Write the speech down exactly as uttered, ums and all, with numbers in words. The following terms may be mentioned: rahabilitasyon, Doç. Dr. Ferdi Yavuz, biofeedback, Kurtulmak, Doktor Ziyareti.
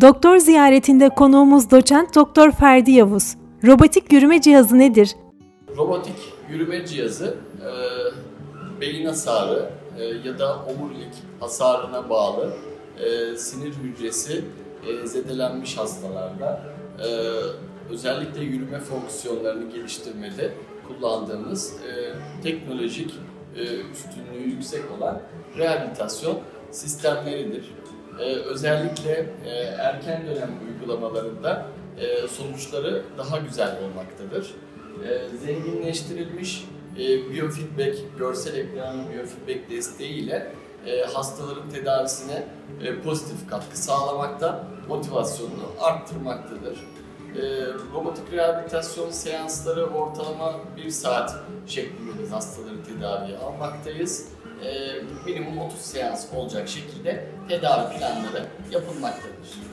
Doktor ziyaretinde konuğumuz doçent doktor Ferdi Yavuz. Robotik yürüme cihazı nedir? Robotik yürüme cihazı e, beyin hasarı e, ya da omurilik hasarına bağlı e, sinir hücresi e, zedelenmiş hastalarda e, özellikle yürüme fonksiyonlarını geliştirmede kullandığımız e, teknolojik e, üstünlüğü yüksek olan rehabilitasyon sistemleridir. Ee, özellikle e, erken dönem uygulamalarında e, sonuçları daha güzel olmaktadır. E, zenginleştirilmiş e, biofeedback, görsel ekranlı biofeedback desteğiyle e, hastaların tedavisine e, pozitif katkı sağlamakta, motivasyonunu arttırmaktadır. E, robotik rehabilitasyon seansları ortalama bir saat şeklinde hastaları tedaviye almaktayız. Minimum otuz seans olacak şekilde tedavi planları yapılmaktadır.